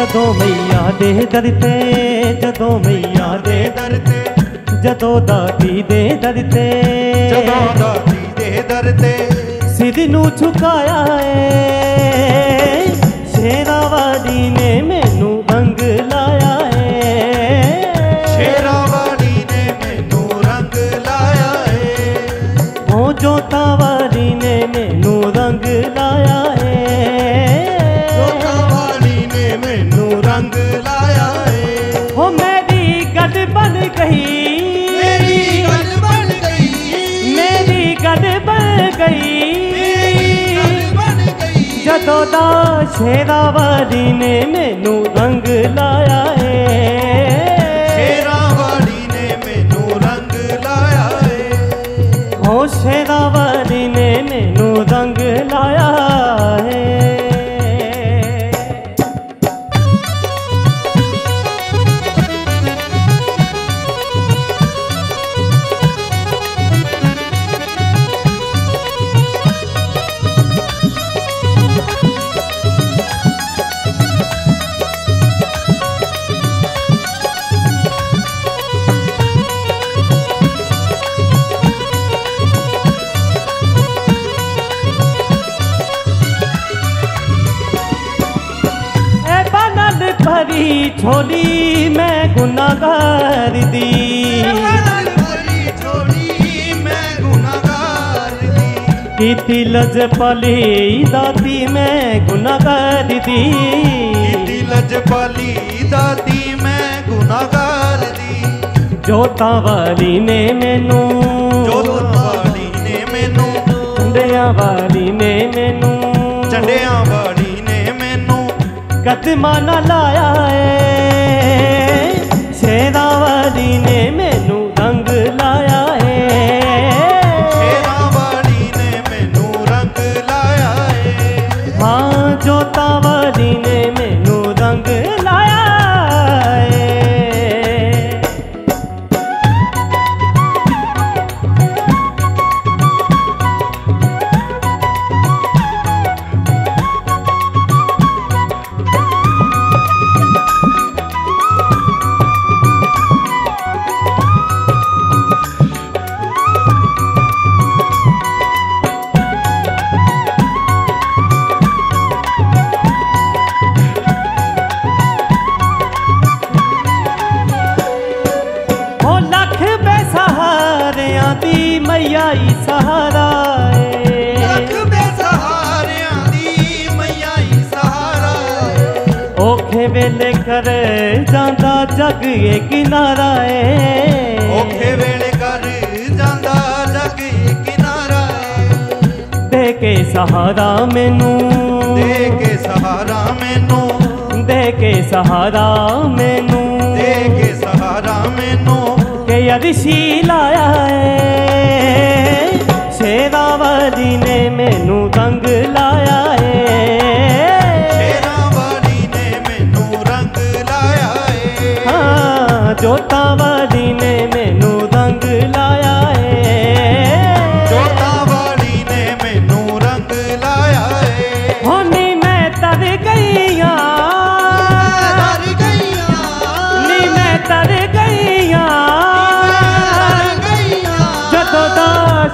जदों मैया दे दर ते, जदों मैया दे दर ते, जदों दादी दे दर ते, जदों दादी दे दर ते सिर नू झुकाया है। शेरावाली ने मैनू रंग लाया है। शेरावाली ने मैनू रंग लाया है। ओ जोतावाली ने मैनू रंग लाया है। जोतावाली ने मैनू रंग लाया है। ओ मेरी गद बन गई, मेरी गद बन गई, मेरी गद बन गई, जदों दा शेरावाली ने मैनू रंग लाया है। शेरावाली ने मैनू रंग लाया है। ओ शेरावाली ने मैनू रंग लाया है। छोली मैं गुनाहगार दी, छोली मैं गुनाहगार दी, कीती लज पाली दाती मैं गुनाहगार दी, कीती लज पाली दाती मैं गुनाहगार दी, जोतावाली ने मैनू, जोतावाली ने मैनू, चंडियां वाली ने मैनू, चंडियां वाली कदमा ना लाया है। शेरावाली ने मैनू रंग लाया है। शेरावाली ने मैनू रंग लाया है। हाँ जोतावाली ने मैनू रंग लाया है। मैया ही सहारा है। लख बेसहारियां दी मैया ही सहारा है। औखे वेले कर जांदा जग ये किनारा है। औखे वेले कर जांदा जग ये किनारा है। दे के सहारा मैनू, दे के सहारा मैनू, दे के सहारा मैनू, दे के सहारा मैनू अरशी लाया है। शेरावाली ने मैनू रंग लाया है। शेरावाली ने मैनू रंग लाया है। हाँ जोतावाली ने मैनू रंग लाया है। जोतावाली ने मैनू रंग लाया है। होनी मैं तर गईया, तर गईया, नी मैं तर गईया,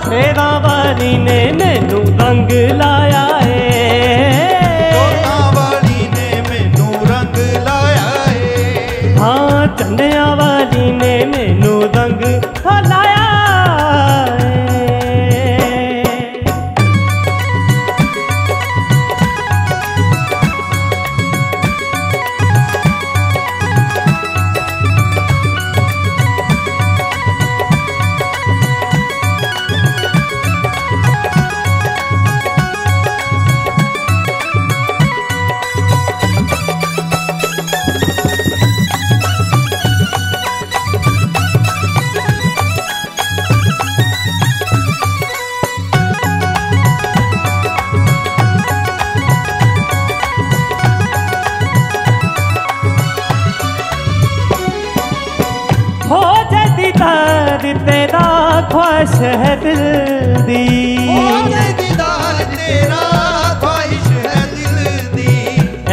शेरावाली ने मैनू रंग लाया है। जोतावाली ने मैनू रंग लाया है। हाँ चंडियावाली ने मैनू रंग लाया है। तेरा ख्वाहिश है दिल दी, हो जाए दीदार तेरा ख्वाहिश है दिल दी,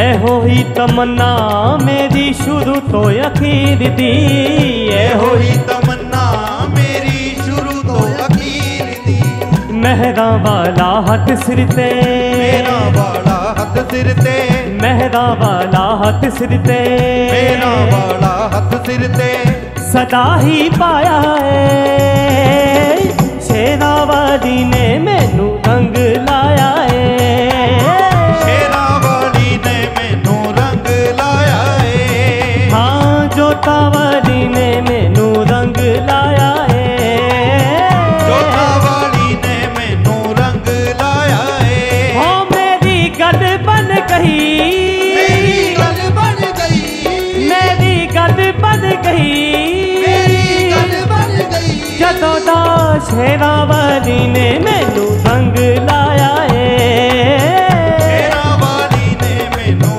ऐ हो ही तमन्ना मेरी शुरू तो अखीर दी, ये हो ही तमन्ना मेरी शुरू तो अखीर दी। मेहरा वाला हथ सिरते, मेरा वाला हथ सिरते, मेहरा वाला हथ सिरते, मेरा वाला हथ सिरते। सदा ही पाया है शेरावाली ने मैनू रंग लाया है। शेरावाली ने मैनू रंग लाया है, शेरावाली ने मैनू रंग लाया है। हो मेरी गल बन गई, मेरी गल बन गई, मेरी गल बन गई, मेरी गल बन गई। जदों दा शेरावाली ने मैनू रंग लाया है, शेरावाली ने मैनू रंग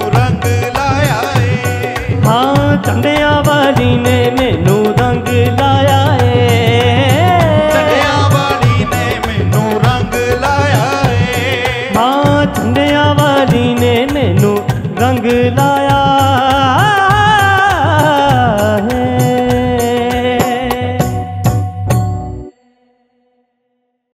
लाया है, शेरावाली ने मैनू रंग लाया है। हाँ शेरावाली ने मैनू रंग लाया।